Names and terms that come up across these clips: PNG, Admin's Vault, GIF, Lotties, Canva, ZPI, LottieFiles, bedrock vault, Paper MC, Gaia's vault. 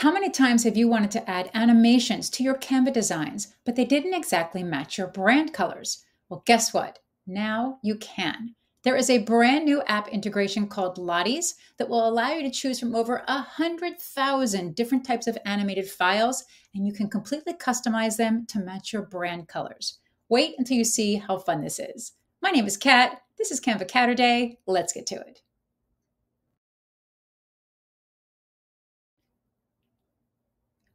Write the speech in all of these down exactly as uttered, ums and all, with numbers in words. How many times have you wanted to add animations to your Canva designs, but they didn't exactly match your brand colors? Well, guess what? Now you can. There is a brand new app integration called Lottie's that will allow you to choose from over one hundred thousand different types of animated files, and you can completely customize them to match your brand colors. Wait until you see how fun this is. My name is Kat. This is Canva Catterday. Let's get to it.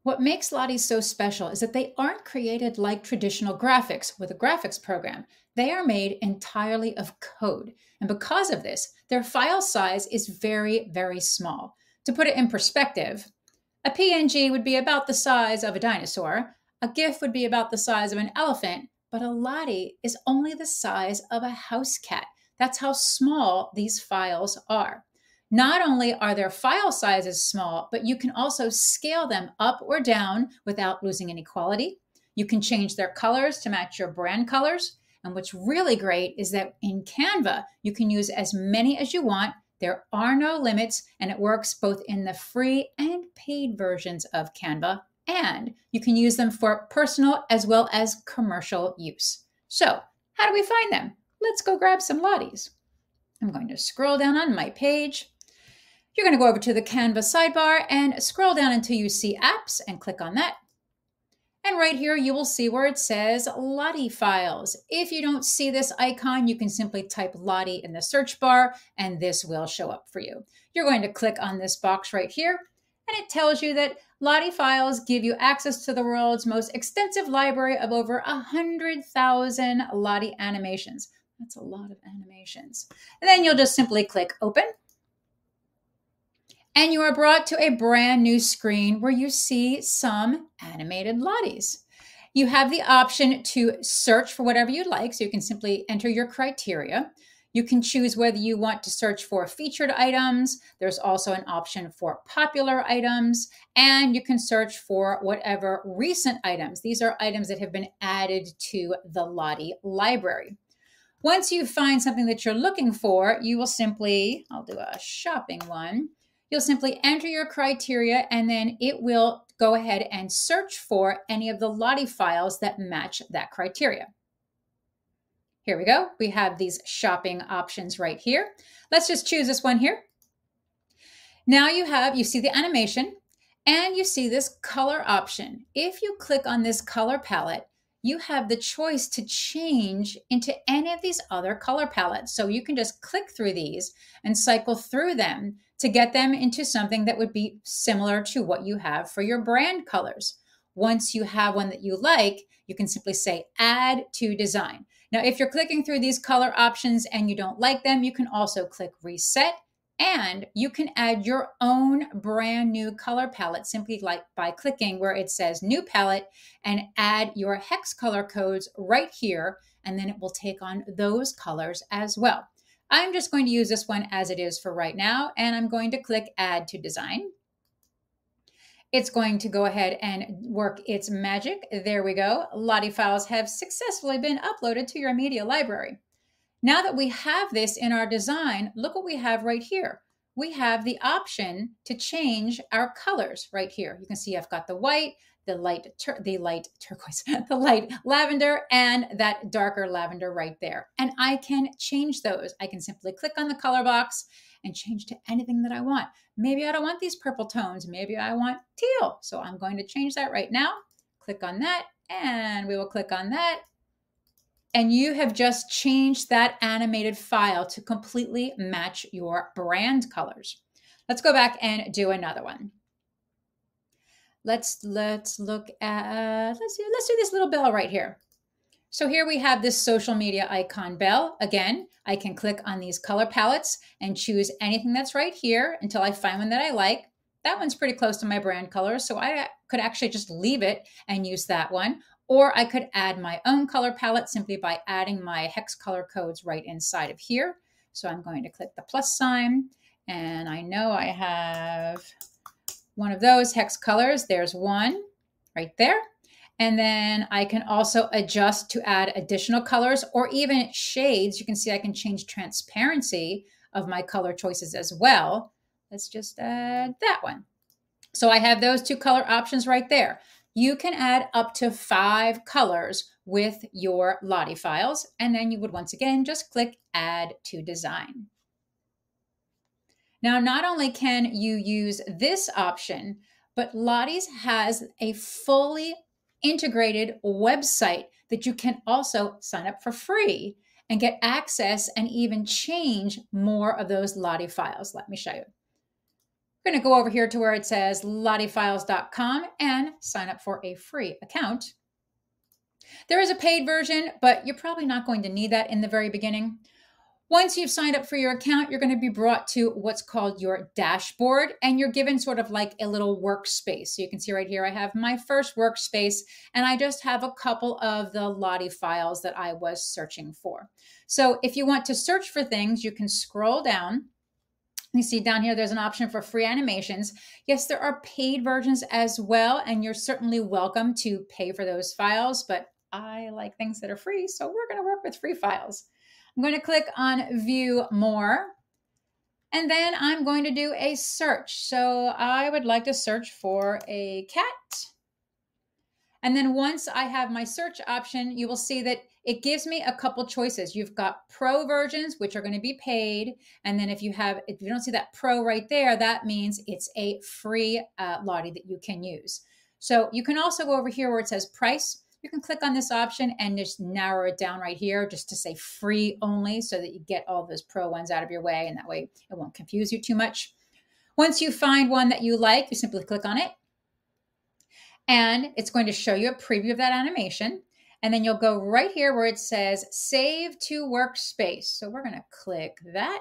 What makes Lottie's so special is that they aren't created like traditional graphics with a graphics program. They are made entirely of code. And because of this, their file size is very, very small. To put it in perspective, a P N G would be about the size of a dinosaur, a GIF would be about the size of an elephant, but a Lottie is only the size of a house cat. That's how small these files are. Not only are their file sizes small, but you can also scale them up or down without losing any quality. You can change their colors to match your brand colors. And what's really great is that in Canva, you can use as many as you want. There are no limits, and it works both in the free and paid versions of Canva. And you can use them for personal as well as commercial use. So how do we find them? Let's go grab some Lotties. I'm going to scroll down on my page. You're going to go over to the Canva sidebar and scroll down until you see apps and click on that. And right here, you will see where it says Lottie Files. If you don't see this icon, you can simply type Lottie in the search bar and this will show up for you. You're going to click on this box right here, and it tells you that Lottie Files give you access to the world's most extensive library of over one hundred thousand Lottie animations. That's a lot of animations. And then you'll just simply click open. And you are brought to a brand new screen where you see some animated Lotties. You have the option to search for whatever you like, so you can simply enter your criteria. You can choose whether you want to search for featured items. There's also an option for popular items, and you can search for whatever recent items. These are items that have been added to the Lottie library. Once you find something that you're looking for, you will simply, I'll do a shopping one. You'll simply enter your criteria, and then it will go ahead and search for any of the Lottie files that match that criteria. Here we go. We have these shopping options right here. Let's just choose this one here. Now you have, you see the animation and you see this color option. If you click on this color palette, you have the choice to change into any of these other color palettes. So you can just click through these and cycle through them to get them into something that would be similar to what you have for your brand colors. Once you have one that you like, you can simply say add to design. Now, if you're clicking through these color options and you don't like them, you can also click reset, and you can add your own brand new color palette simply like by clicking where it says new palette and add your hex color codes right here, and then it will take on those colors as well. I'm just going to use this one as it is for right now, and I'm going to click add to design. It's going to go ahead and work its magic. There we go. Lottie files have successfully been uploaded to your media library. Now that we have this in our design, look what we have right here. We have the option to change our colors right here. You can see I've got the white, the light, the light turquoise, the light lavender, and that darker lavender right there. And I can change those. I can simply click on the color box and change to anything that I want. Maybe I don't want these purple tones. Maybe I want teal. So I'm going to change that right now. Click on that, and we will click on that. And you have just changed that animated file to completely match your brand colors. Let's go back and do another one. Let's let's look at, let's do, let's do this little bell right here. So here we have this social media icon bell. Again, I can click on these color palettes and choose anything that's right here until I find one that I like. That one's pretty close to my brand colors, so I could actually just leave it and use that one. Or I could add my own color palette simply by adding my hex color codes right inside of here. So I'm going to click the plus sign, and I know I have one of those hex colors. There's one right there. And then I can also adjust to add additional colors or even shades. You can see I can change transparency of my color choices as well. Let's just add that one. So I have those two color options right there. You can add up to five colors with your Lottie files, and then you would once again just click Add to Design. Now, not only can you use this option, but Lottie's has a fully integrated website that you can also sign up for free and get access and even change more of those Lottie files. Let me show you. We're going to go over here to where it says Lottie Files dot com and sign up for a free account. There is a paid version, but you're probably not going to need that in the very beginning. Once you've signed up for your account, you're going to be brought to what's called your dashboard, and you're given sort of like a little workspace. So you can see right here, I have my first workspace, and I just have a couple of the Lottie files that I was searching for. So if you want to search for things, you can scroll down. You see down here, there's an option for free animations. Yes, there are paid versions as well, and you're certainly welcome to pay for those files, but I like things that are free, so we're going to work with free files. I'm going to click on View More, and then I'm going to do a search. So I would like to search for a cat. And then once I have my search option, you will see that it gives me a couple choices. You've got pro versions, which are going to be paid. And then if you have, if you don't see that pro right there, that means it's a free uh, Lottie that you can use. So you can also go over here where it says price. You can click on this option and just narrow it down right here just to say free only, so that you get all those pro ones out of your way, and that way it won't confuse you too much. Once you find one that you like, you simply click on it, and it's going to show you a preview of that animation. And then you'll go right here where it says Save to Workspace. So we're going to click that.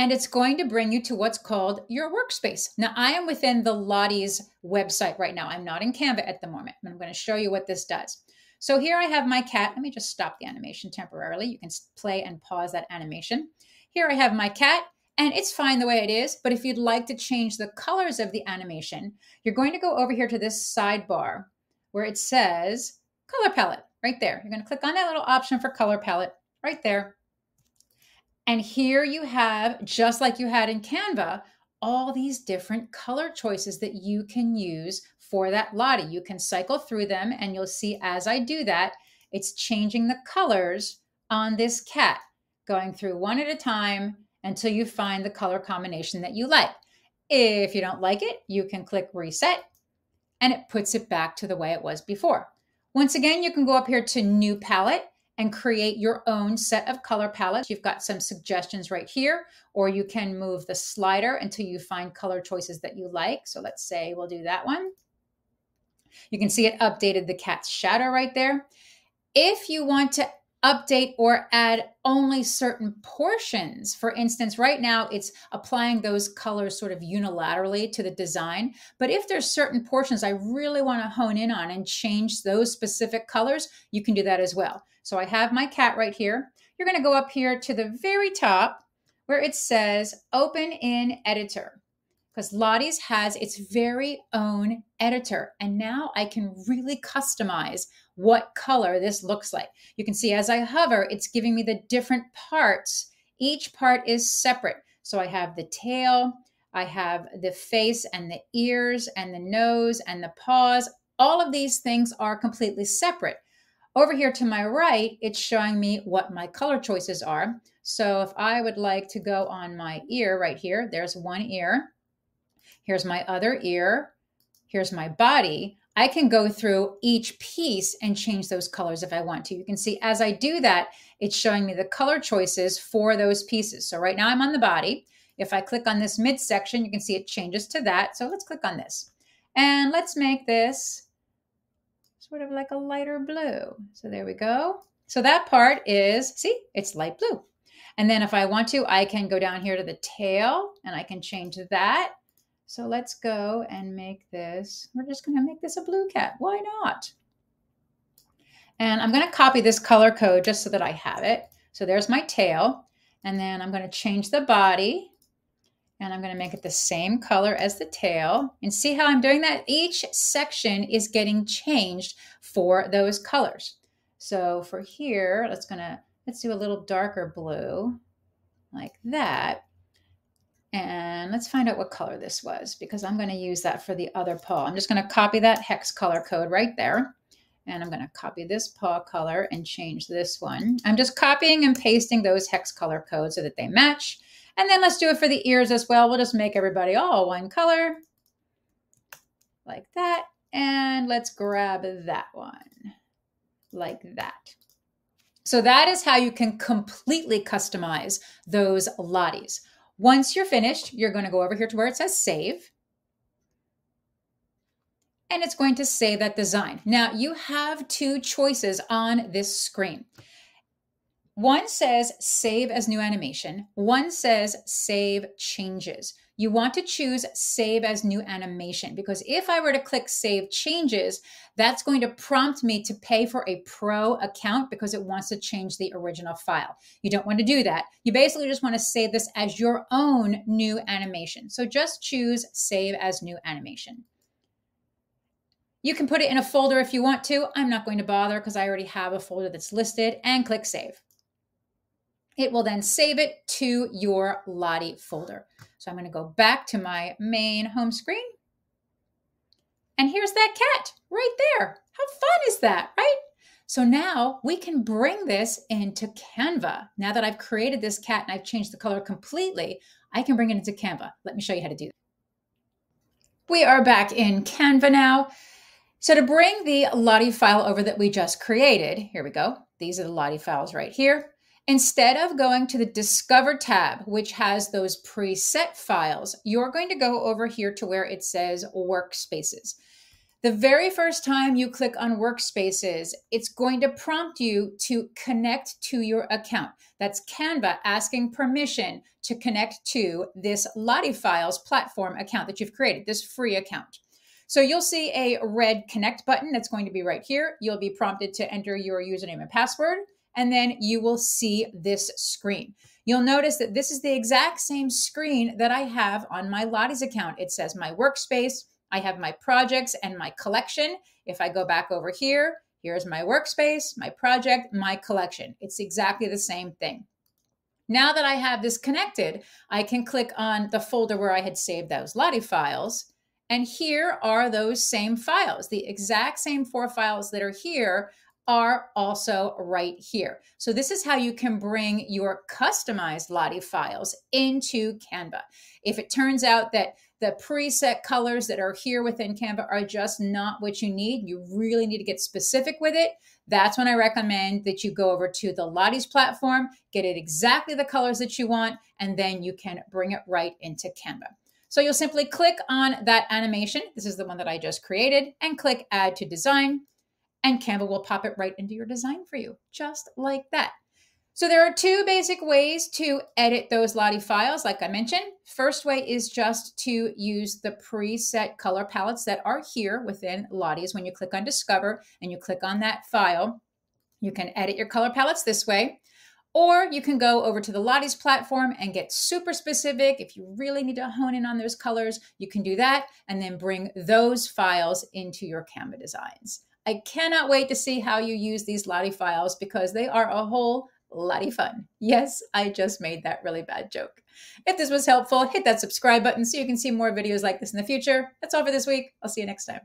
And it's going to bring you to what's called your workspace. Now, I am within the Lottie's website right now. I'm not in Canva at the moment. I'm going to show you what this does. So here I have my cat. Let me just stop the animation temporarily. You can play and pause that animation. Here I have my cat, and it's fine the way it is. But if you'd like to change the colors of the animation, you're going to go over here to this sidebar where it says Color Palette right there. You're going to click on that little option for Color Palette right there. And here you have, just like you had in Canva, all these different color choices that you can use for that Lottie. You can cycle through them, and you'll see as I do that, it's changing the colors on this cat, going through one at a time until you find the color combination that you like. If you don't like it, you can click Reset, and it puts it back to the way it was before. Once again, you can go up here to New Palette and create your own set of color palettes. You've got some suggestions right here, or you can move the slider until you find color choices that you like. So let's say we'll do that one. You can see it updated the cat's shadow right there. If you want to update or add only certain portions, for instance, right now it's applying those colors sort of unilaterally to the design, but if there's certain portions I really want to hone in on and change those specific colors, you can do that as well. So I have my cat right here. You're going to go up here to the very top where it says Open in Editor, because Lottie's has its very own editor. And now I can really customize what color this looks like. You can see as I hover, it's giving me the different parts. Each part is separate. So I have the tail, I have the face and the ears and the nose and the paws. All of these things are completely separate. Over here to my right, it's showing me what my color choices are. So if I would like to go on my ear right here, there's one ear. Here's my other ear. Here's my body. I can go through each piece and change those colors if I want to. You can see as I do that, it's showing me the color choices for those pieces. So right now I'm on the body. If I click on this midsection, you can see it changes to that. So let's click on this. And let's make this sort of like a lighter blue. So there we go. So that part is, see, it's light blue. And then if I want to, I can go down here to the tail and I can change that. So let's go and make this, we're just gonna make this a blue cat, why not? And I'm gonna copy this color code just so that I have it. So there's my tail, and then I'm gonna change the body, and I'm gonna make it the same color as the tail, and see how I'm doing that? Each section is getting changed for those colors. So for here, let's gonna, let's do a little darker blue like that. And let's find out what color this was, because I'm going to use that for the other paw. I'm just going to copy that hex color code right there. And I'm going to copy this paw color and change this one. I'm just copying and pasting those hex color codes so that they match. And then let's do it for the ears as well. We'll just make everybody all one color like that. And let's grab that one like that. So that is how you can completely customize those Lotties. Once you're finished, you're going to go over here to where it says save. And it's going to save that design. Now you have two choices on this screen. One says save as new animation. One says save changes. You want to choose save as new animation, because if I were to click save changes, that's going to prompt me to pay for a pro account because it wants to change the original file. You don't want to do that. You basically just want to save this as your own new animation. So just choose save as new animation. You can put it in a folder if you want to. I'm not going to bother because I already have a folder that's listed, and click save. It will then save it to your Lottie folder. So I'm going to go back to my main home screen. And here's that cat right there. How fun is that, right? So now we can bring this into Canva. Now that I've created this cat and I've changed the color completely, I can bring it into Canva. Let me show you how to do that. We are back in Canva now. So to bring the Lottie file over that we just created, here we go. These are the Lottie files right here. Instead of going to the Discover tab, which has those preset files, you're going to go over here to where it says Workspaces. The very first time you click on Workspaces, it's going to prompt you to connect to your account. That's Canva asking permission to connect to this LottieFiles platform account that you've created, this free account. So you'll see a red connect button that's going to be right here. You'll be prompted to enter your username and password, and then you will see this screen. You'll notice that this is the exact same screen that I have on my Lottie's account. It says my workspace, I have my projects and my collection. If I go back over here, here's my workspace, my project, my collection. It's exactly the same thing. Now that I have this connected, I can click on the folder where I had saved those Lottie files. And here are those same files. The exact same four files that are here are also right here. So this is how you can bring your customized Lottie files into Canva. If it turns out that the preset colors that are here within Canva are just not what you need, you really need to get specific with it, that's when I recommend that you go over to the Lottie's platform, get it exactly the colors that you want, and then you can bring it right into Canva. So you'll simply click on that animation. This is the one that I just created, and click Add to Design. And Canva will pop it right into your design for you, just like that. So there are two basic ways to edit those Lottie files, like I mentioned. First way is just to use the preset color palettes that are here within Lottie's. When you click on Discover and you click on that file, you can edit your color palettes this way. Or you can go over to the Lottie's platform and get super specific. If you really need to hone in on those colors, you can do that and then bring those files into your Canva designs. I cannot wait to see how you use these Lottie files, because they are a whole lot of fun. Yes, I just made that really bad joke. If this was helpful, hit that subscribe button so you can see more videos like this in the future. That's all for this week. I'll see you next time.